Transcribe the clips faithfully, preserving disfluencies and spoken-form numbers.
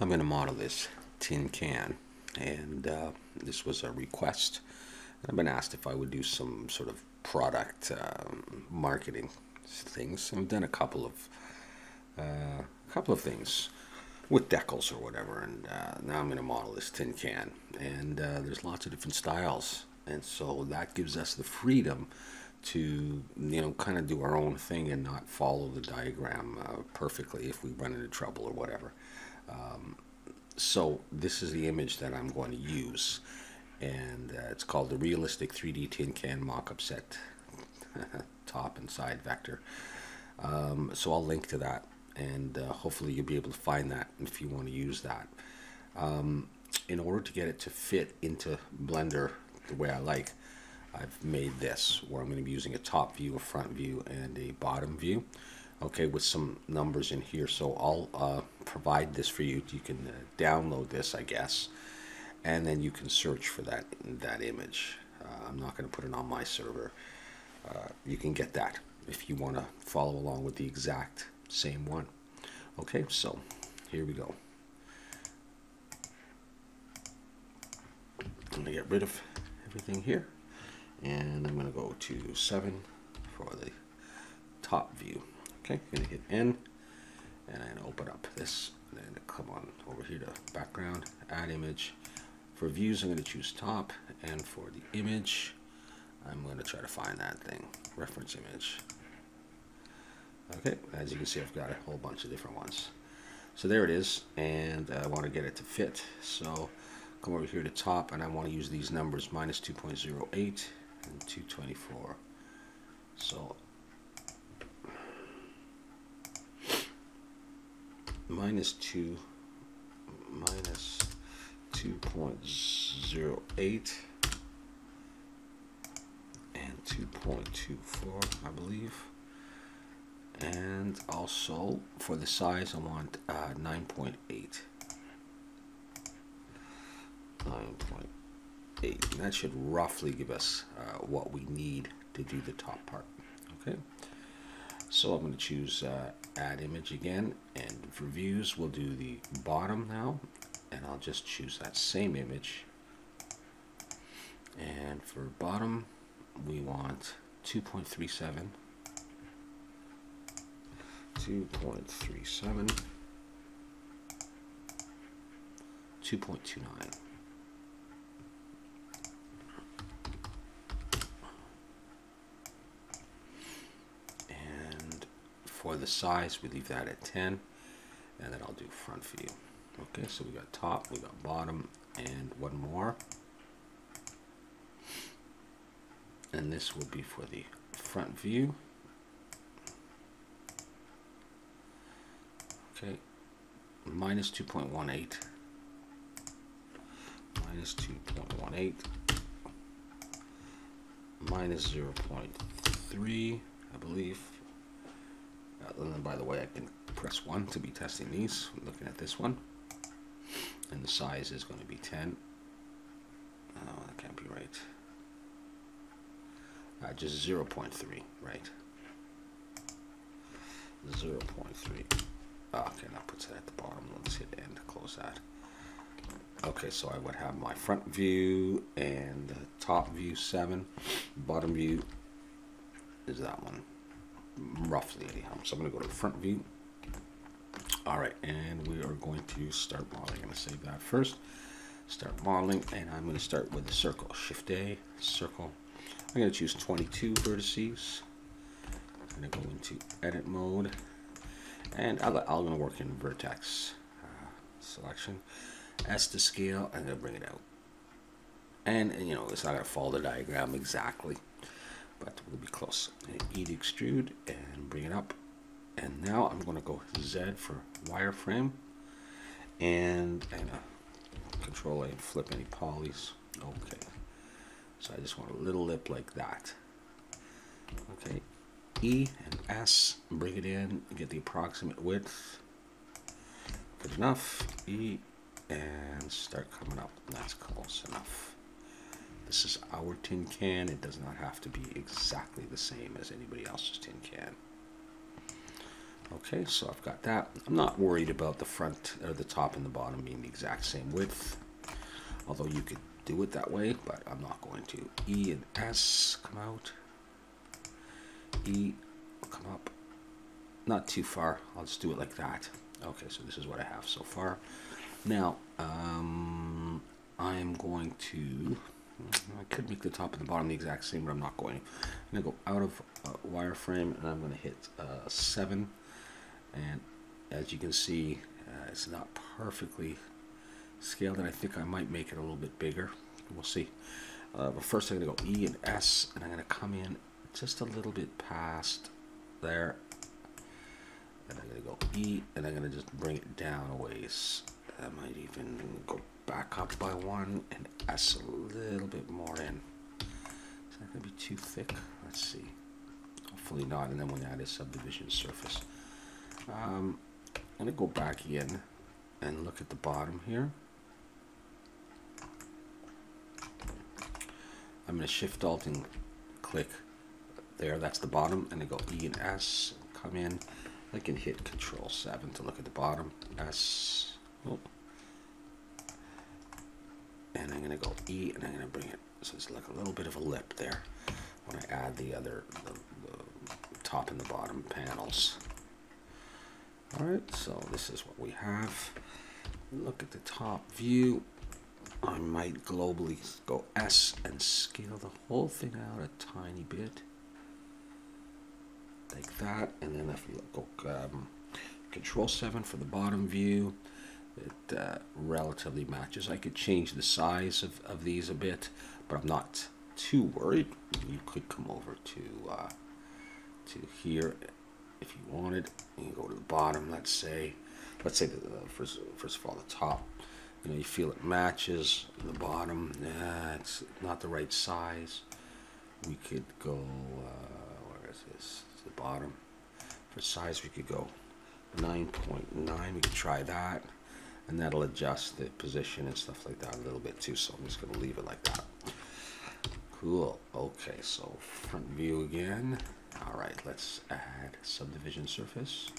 I'm going to model this tin can, and uh, this was a request. I've been asked if I would do some sort of product um, marketing things. I've done a couple of uh, a couple of things with decals or whatever, and uh, now I'm going to model this tin can, and uh, there's lots of different styles, and so that gives us the freedom to, you know, kind of do our own thing and not follow the diagram uh, perfectly if we run into trouble or whatever. Um, so this is the image that I'm going to use, and uh, it's called the Realistic three D Tin Can Mockup Set top and side vector. Um, so I'll link to that, and uh, hopefully you'll be able to find that if you want to use that. Um, in order to get it to fit into Blender the way I like, I've made this where I'm going to be using a top view, a front view, and a bottom view, okay, with some numbers in here. So I'll uh, provide this for you. You can uh, download this, I guess, and then you can search for that that image. Uh, I'm not going to put it on my server. Uh, you can get that if you want to follow along with the exact same one. Okay, so here we go. I'm going to get rid of everything here, and I'm going to go to seven for the top view. Okay, I'm going to hit N, and I'm going to open up this, and then come on over here to background, add image. For views, I'm going to choose top, and for the image, I'm going to try to find that thing, reference image. Okay, as you can see, I've got a whole bunch of different ones. So there it is, and I want to get it to fit. So come over here to top, and I want to use these numbers, minus two point zero eight and two twenty-four. So minus two, minus two point zero eight and two point two four, I believe. And also for the size, I want uh, nine point eight. nine point eight, and that should roughly give us uh, what we need to do the top part. Okay, so I'm going to choose uh, add image again, and for views we'll do the bottom now, and I'll just choose that same image, and for bottom we want two point three seven, two point three seven, two point two nine. For the size, we leave that at ten, and then I'll do front view. Okay, so we got top, we got bottom, and one more, and this will be for the front view. Okay, minus two point one eight, minus two point one eight, minus zero point three, I believe. And then, by the way, I can press one to be testing these. I'm looking at this one, and the size is going to be ten. Oh, that can't be right. Uh, just zero point three, right? zero point three. Oh, okay, that puts it at the bottom. Let's hit end, close that. Okay, so I would have my front view and the top view seven. Bottom view is that one. Roughly anyhow, so I'm going to go to the front view. All right, and we are going to start modeling. I'm going to save that first. Start modeling, and I'm going to start with a circle. Shift A, circle. I'm going to choose twenty-two vertices. I'm going to go into edit mode, and I'm going to work in vertex uh, selection. S to scale, I'm going to bring it out. And, and you know, it's not going to follow the diagram exactly, but we'll be close. And E to extrude and bring it up. And now I'm going to go Z for wireframe, and and uh, Control A and flip any polys. Okay, so I just want a little lip like that. Okay, E and S, bring it in, get the approximate width. Good enough. E and start coming up. That's close enough. This is our tin can. It does not have to be exactly the same as anybody else's tin can. Okay, so I've got that. I'm not worried about the front or the top and the bottom being the exact same width, although you could do it that way, but I'm not going to. E and S come out. E will come up. Not too far. I'll just do it like that. Okay, so this is what I have so far. Now, um, I'm going to... I could make the top and the bottom the exact same, but I'm not going. I'm going to go out of uh, wireframe, and I'm going to hit uh, seven. And as you can see, uh, it's not perfectly scaled, and I think I might make it a little bit bigger. We'll see. Uh, but first I'm going to go E and S, and I'm going to come in just a little bit past there. And I'm going to go E, and I'm going to just bring it down a ways. I might even go back up by one and S a little bit more in. Is that going to be too thick? Let's see. Hopefully not. And then we'll add a subdivision surface. Um, I'm going to go back in and look at the bottom here. I'm going to shift alt and click there. That's the bottom. And I go E and S. Come in. I can hit control seven to look at the bottom. S. Oh. And I'm going to go E, and I'm going to bring it, so it's like a little bit of a lip there when I add the other the, the top and the bottom panels. Alright, so this is what we have. Look at the top view. I might globally go S and scale the whole thing out a tiny bit. Like that, and then if we go um, control seven for the bottom view, it uh, relatively matches. I could change the size of, of these a bit, but I'm not too worried. You could come over to uh, to here if you wanted. You go to the bottom. Let's say, let's say that uh, first first of all the top. You know, you feel it matches the bottom. Nah, it's not the right size. We could go. Uh, where is this? It's the bottom. For size, we could go nine point nine. We could try that. And that'll adjust the position and stuff like that a little bit too. So I'm just going to leave it like that. Cool. Okay, so front view again. All right, let's add subdivision surface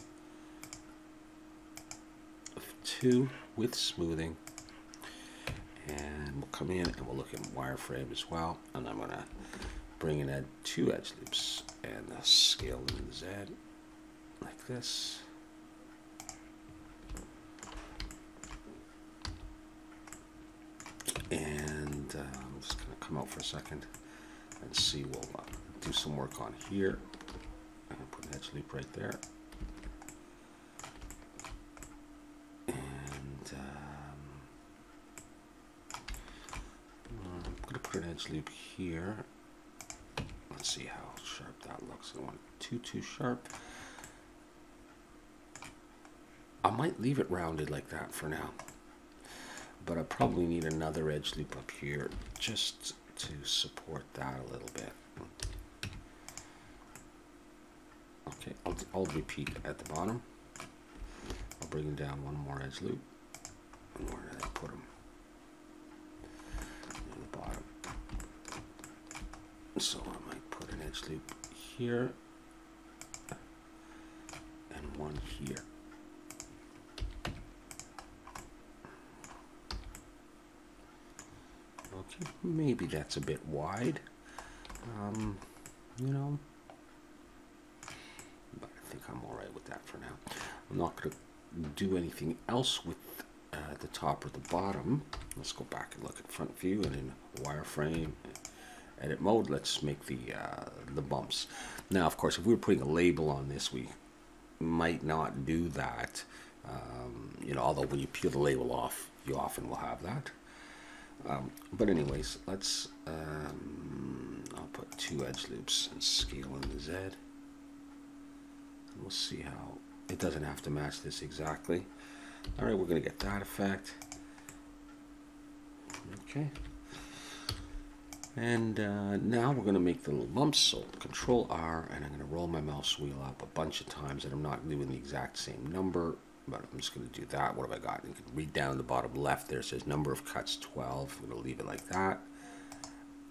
of two with smoothing. And we'll come in and we'll look at wireframe as well. And I'm going to bring in two edge loops and scale them to Z like this. And uh, I'm just going to come out for a second and see. We'll uh, do some work on here. I'm going to put an edge loop right there. And um, I'm going to put an edge loop here. Let's see how sharp that looks. I don't want it too, too sharp. I might leave it rounded like that for now. But I probably need another edge loop up here just to support that a little bit. Okay, I'll, I'll repeat at the bottom. I'll bring down one more edge loop. And where did I put them? In the bottom. So I might put an edge loop here and one here. Maybe that's a bit wide, um, you know, but I think I'm all right with that for now. I'm not going to do anything else with uh, the top or the bottom. Let's go back and look at front view, and in wireframe edit mode, let's make the uh, the bumps. Now, of course, if we were putting a label on this, we might not do that. Um, you know, although when you peel the label off, you often will have that. Um, but anyways, let's, um, I'll put two edge loops and scale in the Z. We'll see how, it doesn't have to match this exactly. All right, we're going to get that effect. Okay. And uh, now we're going to make the little bumps. So control R, and I'm going to roll my mouse wheel up a bunch of times, and I'm not doing the exact same number. But I'm just going to do that. What have I got? You can read down the bottom left there. It says number of cuts twelve. I'm going to leave it like that.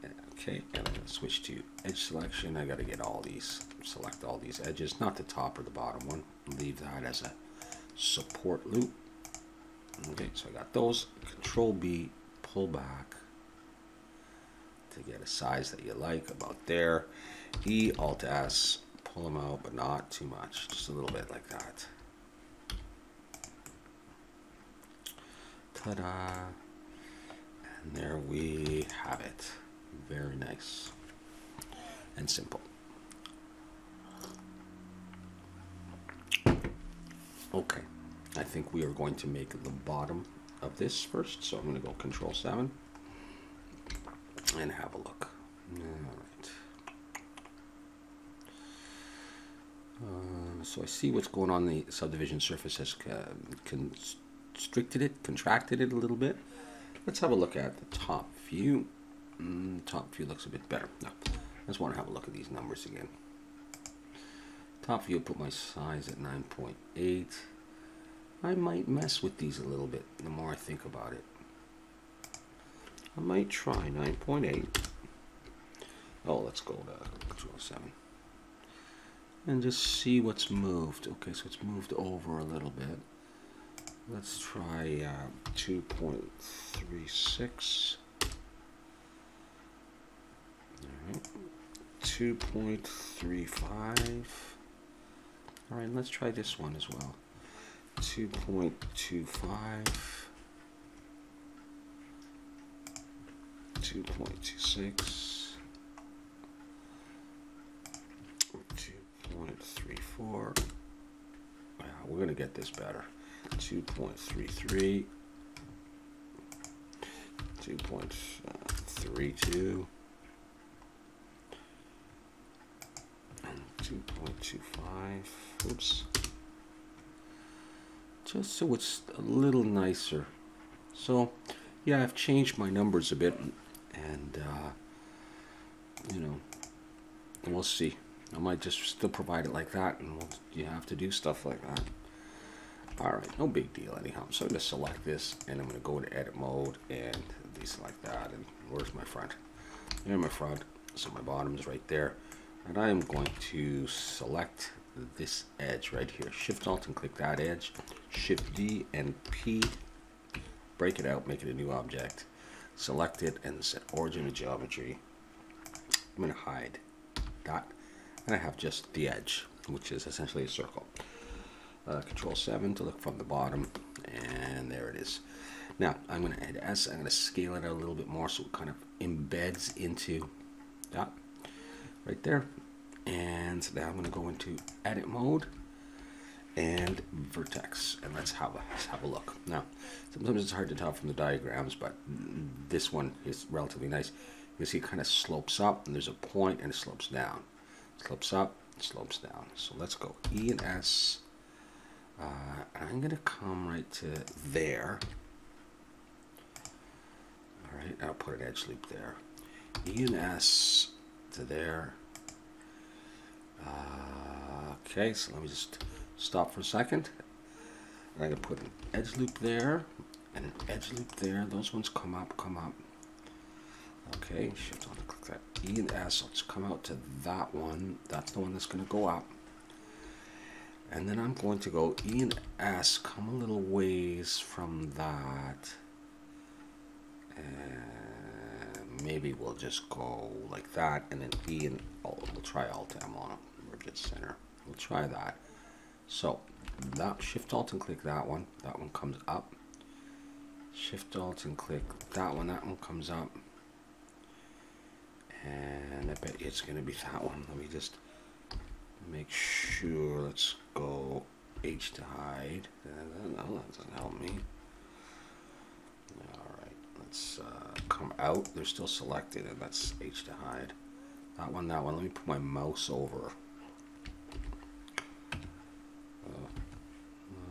And Okay, and I'm gonna switch to edge selection. I gotta get all these, select all these edges, not the top or the bottom one. Leave that as a support loop. Okay, so I got those. Control B, pull back to get a size that you like, about there. E, Alt S, pull them out, but not too much, just a little bit like that. Ta-da! And there we have it. Very nice and simple. Okay, I think we are going to make the bottom of this first, so I'm going to go Control seven and have a look. Alright. Uh, so I see what's going on. The subdivision surface has constricted it, contracted it a little bit. Let's have a look at the top view. Mm, top view looks a bit better. No, I just want to have a look at these numbers again. Top view, put my size at nine point eight. I might mess with these a little bit the more I think about it. I might try nine point eight. Oh, let's go to Control seven. And just see what's moved. Okay, so it's moved over a little bit. Let's try uh, two point three six. Alright, two point three five. Alright, let's try this one as well. two point two five. two point two six. two point three four. Wow, we're going to get this better. two point three three. two point three two. two point two five. Oops. Just so it's a little nicer. So, yeah, I've changed my numbers a bit, and uh, you know, we'll see. I might just still provide it like that, and we'll, you have to do stuff like that. All right, no big deal anyhow. So I'm gonna select this, and I'm gonna go to edit mode and deselect that. And where's my front? There's my front. So my bottom is right there. And I am going to select this edge right here. Shift Alt and click that edge. Shift D and P. Break it out, make it a new object. Select it and set origin of geometry. I'm going to hide that. And I have just the edge, which is essentially a circle. Uh, Control seven to look from the bottom. And there it is. Now, I'm going to add S. I'm going to scale it out a little bit more so it kind of embeds into that. Right there. And now I'm going to go into edit mode and vertex, and let's have a let's have a look. Now sometimes it's hard to tell from the diagrams, but this one is relatively nice. You can see it kind of slopes up, and there's a point, and it slopes down, slopes up, slopes down. So let's go E and S. uh, I'm going to come right to there. All right, I'll put an edge loop there. E and S to there. Uh, okay, so let me just stop for a second. I'm going to put an edge loop there and an edge loop there. Those ones come up, come up. Okay, shift on to click that E and S. Let's come out to that one. That's the one that's going to go up. And then I'm going to go E and S, come a little ways from that. And maybe we'll just go like that, and then E and we'll try Alt M on it. Rigid center. We'll try that. So that Shift Alt and click that one. That one comes up. Shift Alt and click that one. That one comes up. And I bet it's going to be that one. Let me just make sure. Let's go H to hide. No, that doesn't help me. All right. Let's uh, come out. They're still selected, and that's H to hide. That one, that one. Let me put my mouse over. Uh,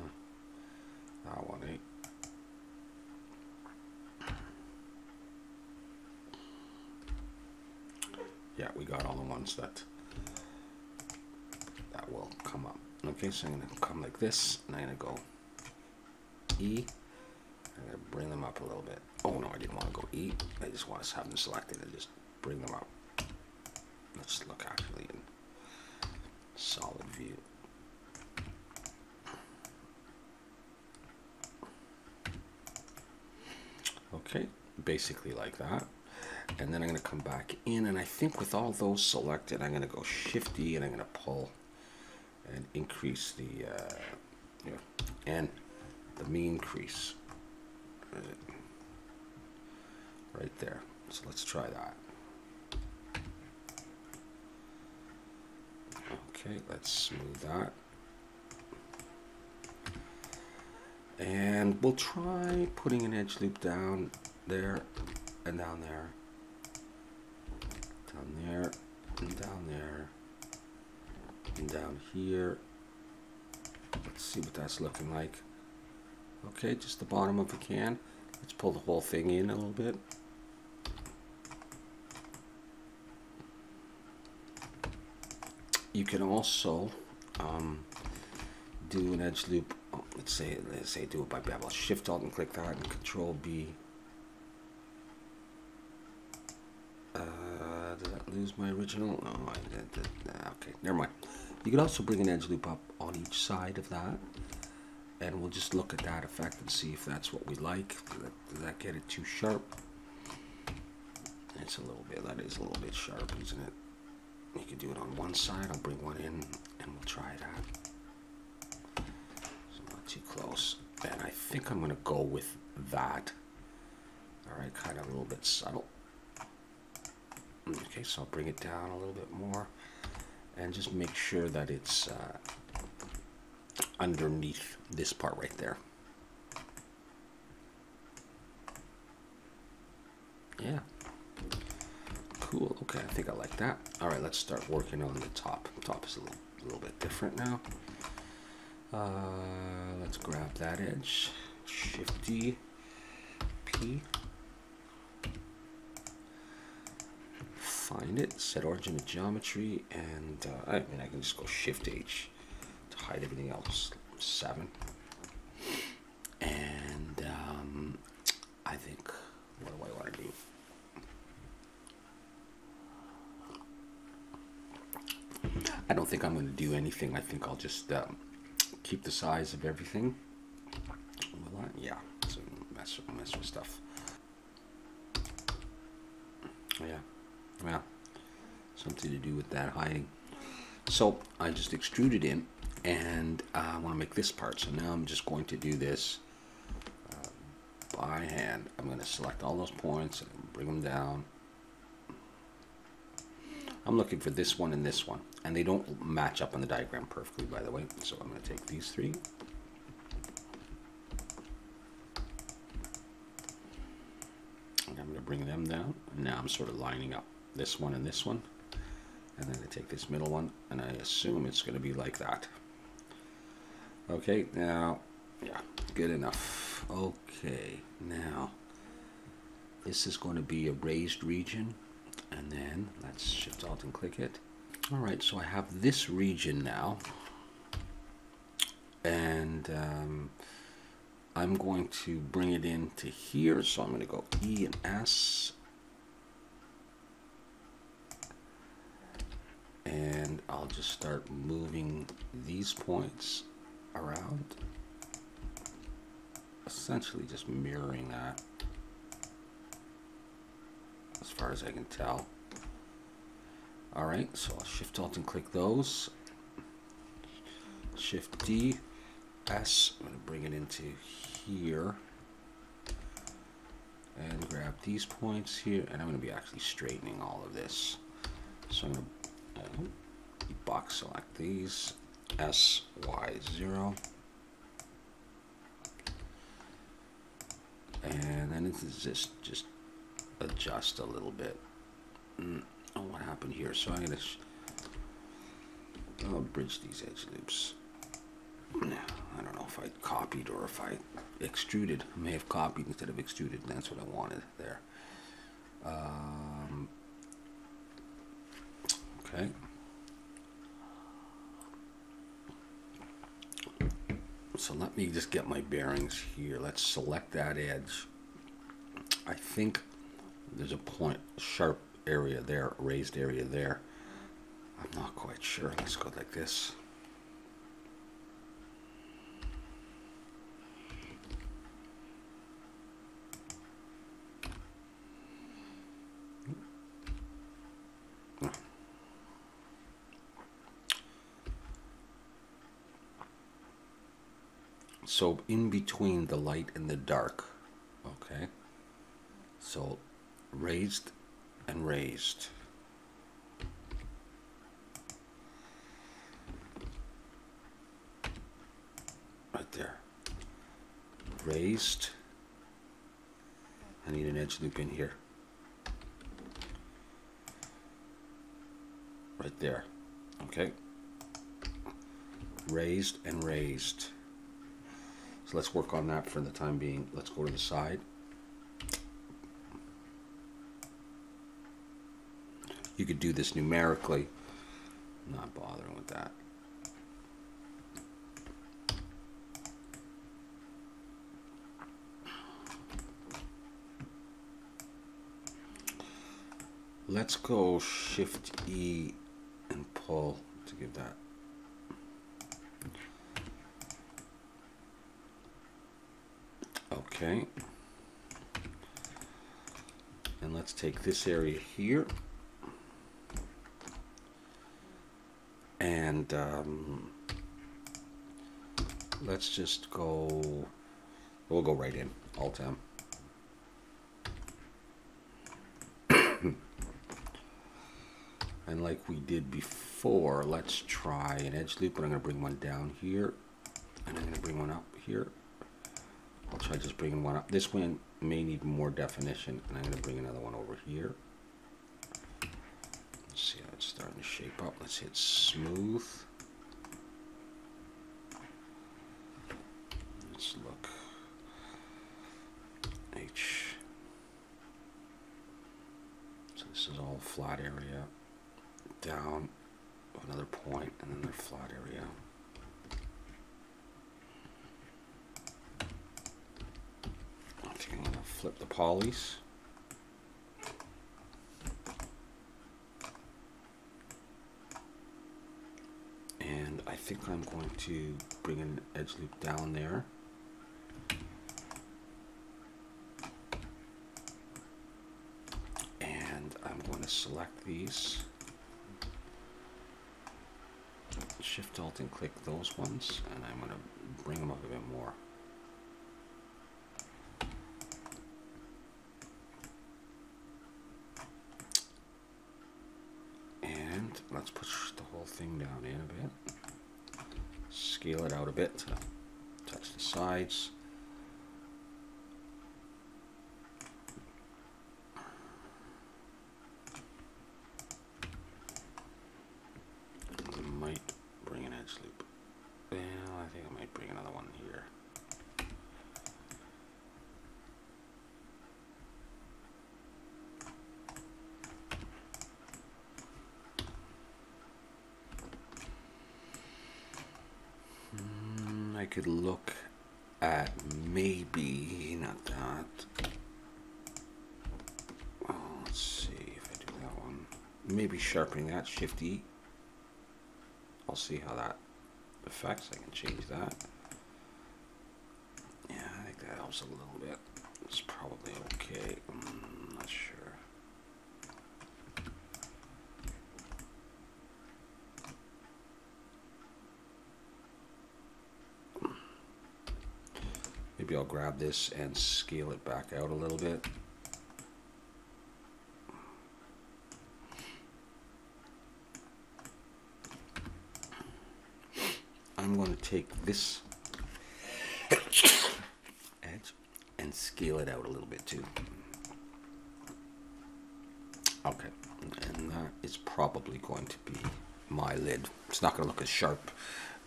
uh, that one, eh? Yeah, we got all the ones that that will come up. Okay, so I'm going to come like this, and I'm going to go E. I'm going to bring them up a little bit. Oh, no, I didn't want to go E. I just want to have them selected. I just bring them up. Let's look actually in solid view. Okay, basically like that. And then I'm going to come back in, and I think with all those selected, I'm going to go Shift D, and I'm going to pull and increase the uh, you know, and the mean crease right there. So let's try that. Okay, let's smooth that, and we'll try putting an edge loop down there and down there. Down there, and down there, and down here. Let's see what that's looking like. Okay, just the bottom of the can. Let's pull the whole thing in a little bit. You can also um, do an edge loop. Oh, let's say let's say do it by bevel. Shift Alt and click that, and Control B. Lose my original. Oh, I did that. Okay, never mind. You could also bring an edge loop up on each side of that, and we'll just look at that effect and see if that's what we like. Did that, did that get it too sharp? It's a little bit. That is a little bit sharp, isn't it? You can do it on one side. I'll bring one in, and we'll try that. So not too close. And I think I'm gonna go with that. All right, kind of a little bit subtle. Okay, so I'll bring it down a little bit more and just make sure that it's uh, underneath this part right there. Yeah. Cool. Okay, I think I like that. All right, let's start working on the top. The top is a little, little bit different now. Uh, let's grab that edge. Shift D, P. Find it, set origin of geometry, and uh, I mean I can just go Shift H to hide everything else. Seven, and um, I think what do I want to do? I don't think I'm going to do anything. I think I'll just um, keep the size of everything. Will I? Yeah, so mess with, mess with stuff. Yeah. Well, something to do with that hiding. So I just extruded in, and uh, I want to make this part. So now I'm just going to do this uh, by hand. I'm going to select all those points and bring them down. I'm looking for this one and this one, and they don't match up on the diagram perfectly, by the way. So I'm going to take these three. And I'm going to bring them down. Now I'm sort of lining up this one and this one, and then I take this middle one, and I assume it's going to be like that. Okay, now, yeah, good enough. Okay, now this is going to be a raised region, and then let's Shift Alt and click it. All right, so I have this region now, and um, I'm going to bring it into here. So I'm going to go E and S. And I'll just start moving these points around, essentially just mirroring that as far as I can tell. All right, so I'll Shift Alt and click those. Shift D, S. I'm going to bring it into here and grab these points here, and I'm going to be actually straightening all of this. So I'm going to box select these, S, Y, zero, and then it's just just adjust a little bit. Mm. Oh, what happened here? So I'm gonna sh I'll bridge these edge loops. I don't know if I copied or if I extruded. I may have copied instead of extruded, and that's what I wanted there. Um, okay. So let me just get my bearings here. Let's select that edge. I think there's a point, sharp area there, raised area there. I'm not quite sure. Let's go like this. So in between the light and the dark, okay, so raised and raised. Right there. Raised. I need an edge loop in here. Right there. Okay. Raised and raised. So let's work on that for the time being. Let's go to the side. You could do this numerically. I'm not bothering with that. Let's go Shift E and pull to give that. Okay, and let's take this area here and um, let's just go, we'll go right in, Alt M. And like we did before, let's try an edge loop, but I'm going to bring one down here and I'm going to bring one up here. I'll try just bringing one up. This one may need more definition, and I'm going to bring another one over here. Let's see how it's starting to shape up. Let's hit smooth. Let's look. H. So this is all flat area. Down another point, and then the flat area. Flip the polys. And I think I'm going to bring an edge loop down there. And I'm going to select these. Shift Alt and click those ones, and I'm going to bring them up a bit more. Let's push the whole thing down in a bit, scale it out a bit, touch the sides. I might bring an edge loop. Well, I think I might bring another one here. I could look at maybe not that. Well, let's see if I do that one. Maybe sharpening that, Shift E. I'll see how that affects. I can change that. Yeah, I think that helps a little bit. It's probably okay. I'm not sure. Maybe I'll grab this and scale it back out a little bit. I'm going to take this edge and scale it out a little bit too. Okay, and that is probably going to be my lid. It's not going to look as sharp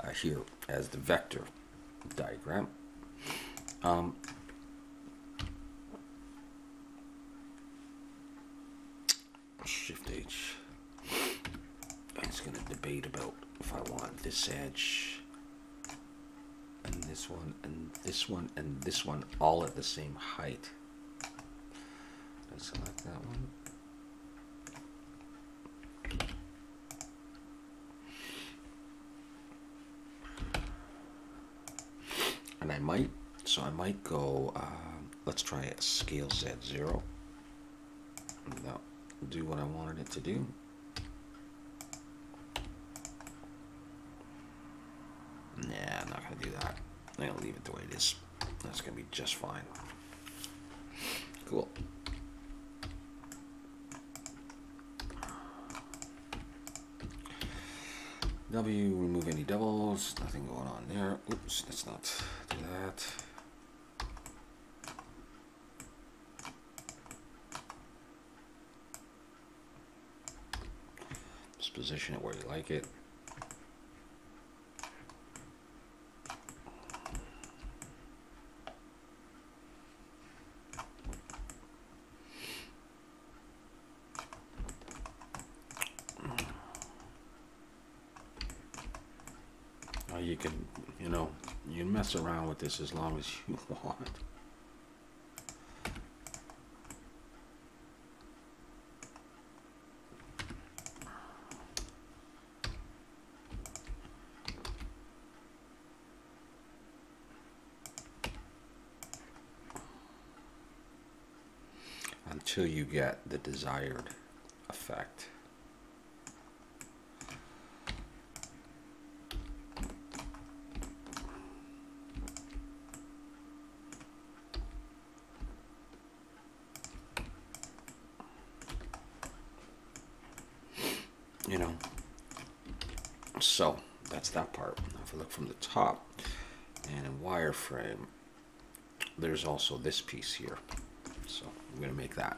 uh, here as the vector diagram. Um, Shift H. I'm just going to debate about if I want this edge and this one and this one and this one all at the same height. Let's select that one. and I might, so I might go, um, let's try scale set zero. That'll do what I wanted it to do. Nah, I'm not gonna do that. I'm gonna leave it the way it is. That's gonna be just fine. Cool. W, remove any doubles, nothing going on there. Oops, let's not do that. Just position it where you like it. You can, you know, you mess around with this as long as you want. Until you get the desired effect. You know, so that's that part. Now if I look from the top and in wireframe, there's also this piece here. So I'm going to make that.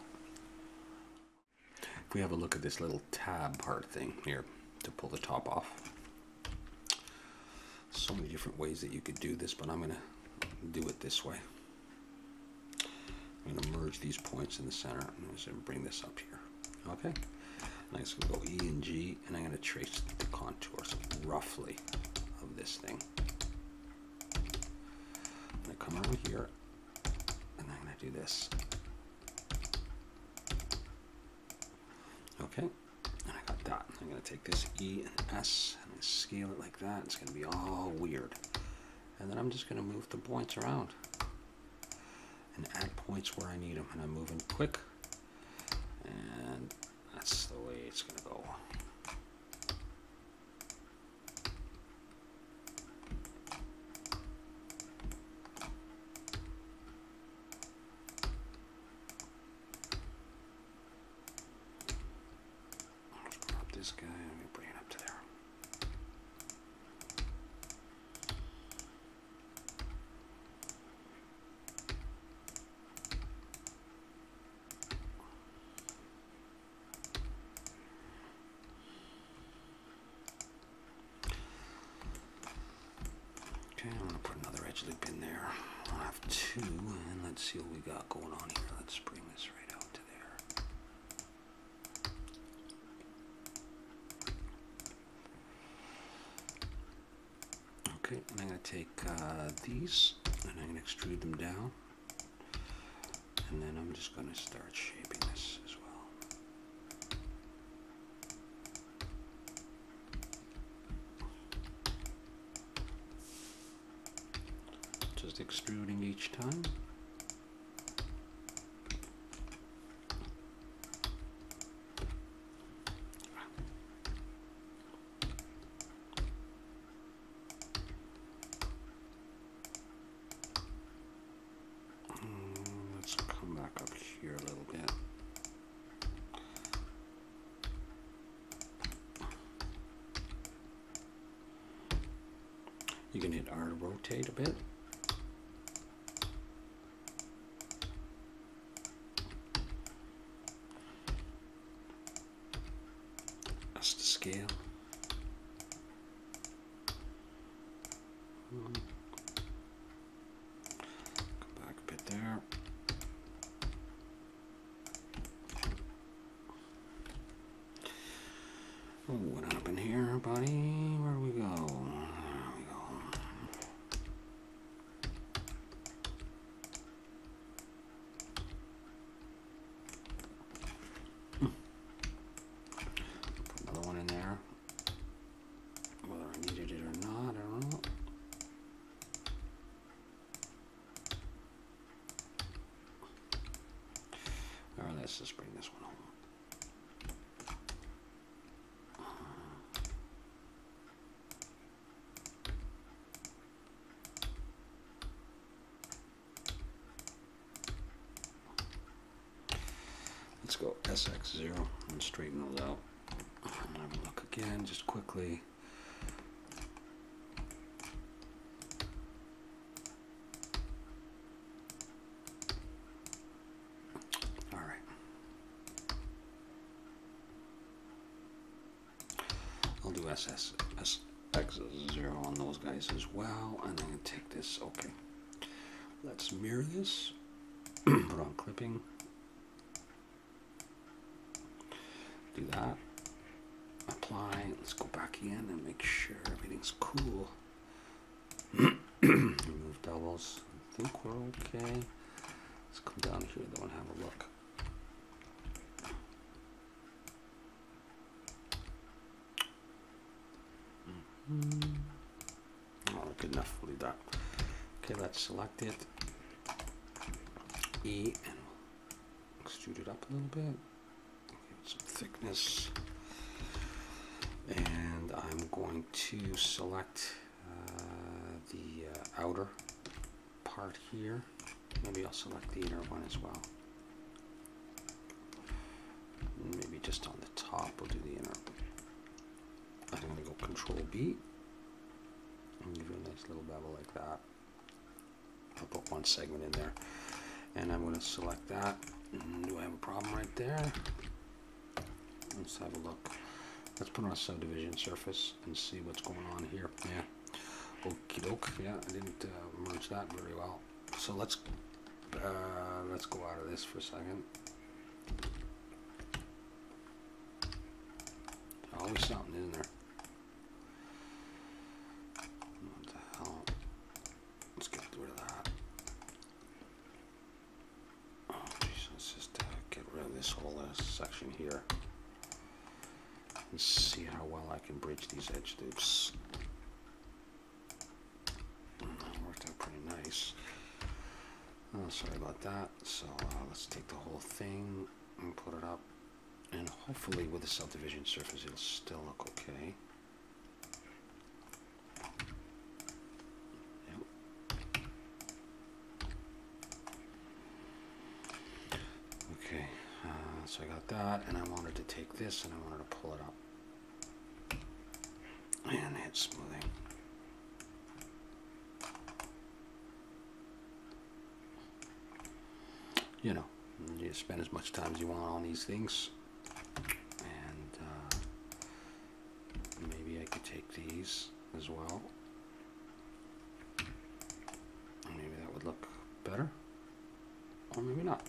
If we have a look at this little tab part thing here to pull the top off, so many different ways that you could do this, but I'm going to do it this way. I'm going to merge these points in the center and I'm just going to bring this up here. Okay. I'm just going to go E and G, and I'm going to trace the contours roughly of this thing. I'm going to come over here, and I'm going to do this. Okay, and I got that. I'm going to take this E and S, and I'm going to scale it like that. It's going to be all weird. And then I'm just going to move the points around and add points where I need them. And I'm moving quick. And that's the way it's going to go. Let's grab this guy and bring it up to there. Two, and let's see what we got going on here. Let's bring this right out to there. Okay, and I'm going to take uh, these and I'm going to extrude them down, and then I'm just going to start shaping this as well. Just extruding each time. Let's come back up here a little bit. You can hit R to rotate a bit. Scale. Come back a bit there. Oh, what happened here, buddy? Where do we go? There we go. just bring this one home. Let's go S X zero and straighten those out. And I will look again just quickly. All right. I'll do S X zero on those guys as well. And I'm going to take this. Okay. Let's mirror this. Put on clipping. Do that, apply, let's go back in and make sure everything's cool. Remove doubles, I think we're okay. Let's come down here though and have a look. Mm-hmm. Oh, good enough, we'll do that. Okay, let's select it, E, and we'll extrude it up a little bit. Some thickness, and I'm going to select uh, the uh, outer part here. Maybe I'll select the inner one as well. Maybe just on the top we'll do the inner. I'm going to go Control B and give it a nice little bevel like that. I'll put one segment in there, and I'm going to select that. Do I have a problem right there? Let's have a look. Let's put on a subdivision surface and see what's going on here. Yeah. Okie doke. Yeah, I didn't uh, merge that very well. So let's uh, let's go out of this for a second. Always something in there. What the hell? Let's get rid of that. Oh, geez, let's just uh, get rid of this whole uh, section here. Let's see how well I can bridge these edge loops. That worked out pretty nice. Oh, sorry about that. So uh, let's take the whole thing and put it up. And hopefully with the subdivision surface, it'll still look okay. So I got that, and I wanted to take this and I wanted to pull it up and hit smoothing. You know, you spend as much time as you want on these things, and uh, maybe I could take these as well. Maybe that would look better, or maybe not.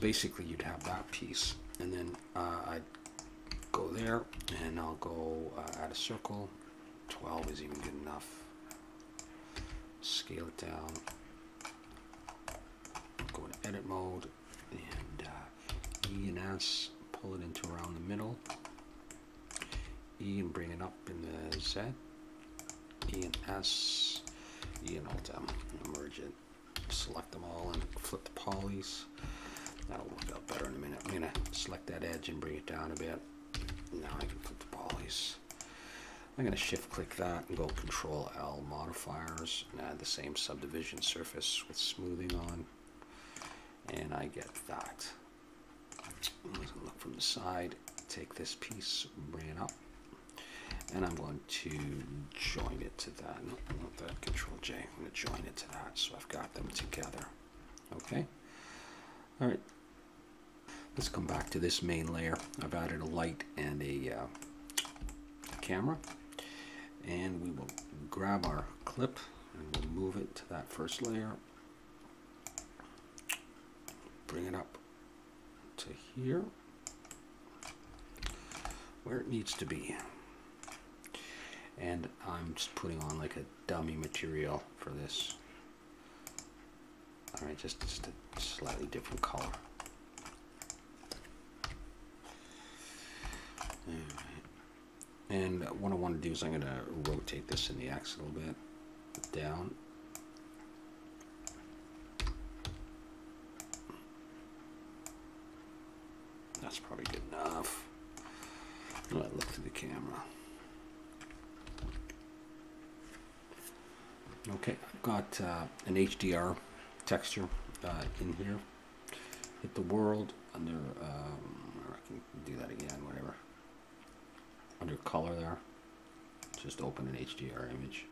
Basically you'd have that piece, and then uh, I'd go there, and I'll go uh, add a circle. Twelve is even good enough. Scale it down, go to edit mode, and uh, E and S, pull it into around the middle. E and bring it up in the Z. E and S, E and Alt M, and merge it. Select them all and flip the polys. That'll work out better in a minute. I'm gonna select that edge and bring it down a bit. Now I can put the polys. I'm gonna shift click that and go Control L modifiers and add the same subdivision surface with smoothing on. And I get that. I'm gonna look from the side, take this piece, bring it up, and I'm going to join it to that. Not, not that, Control J. I'm gonna join it to that, so I've got them together. Okay. All right. Let's come back to this main layer. I've added a light and a uh, camera, and we will grab our clip and we'll move it to that first layer, bring it up to here where it needs to be, and I'm just putting on like a dummy material for this. All right, just, just a slightly different color. Right. And what I want to do is I'm going to rotate this in the axis a little bit down. That's probably good enough. Let it look through the camera. Okay, I've got uh, an H D R texture uh, in here. Hit the world under, um, I can do that again, whatever. Under color there, just open an H D R image.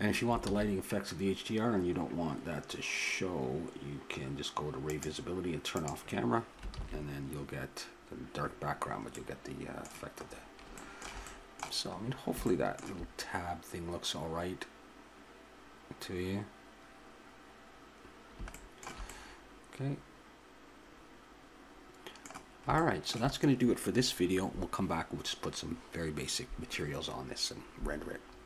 And if you want the lighting effects of the H D R and you don't want that to show, you can just go to ray visibility and turn off camera, and then you'll get the dark background, but you'll get the uh, effect of that. So I mean, hopefully that little tab thing looks all right to you. Okay. All right, so that's going to do it for this video. We'll come back and we'll just put some very basic materials on this and render it.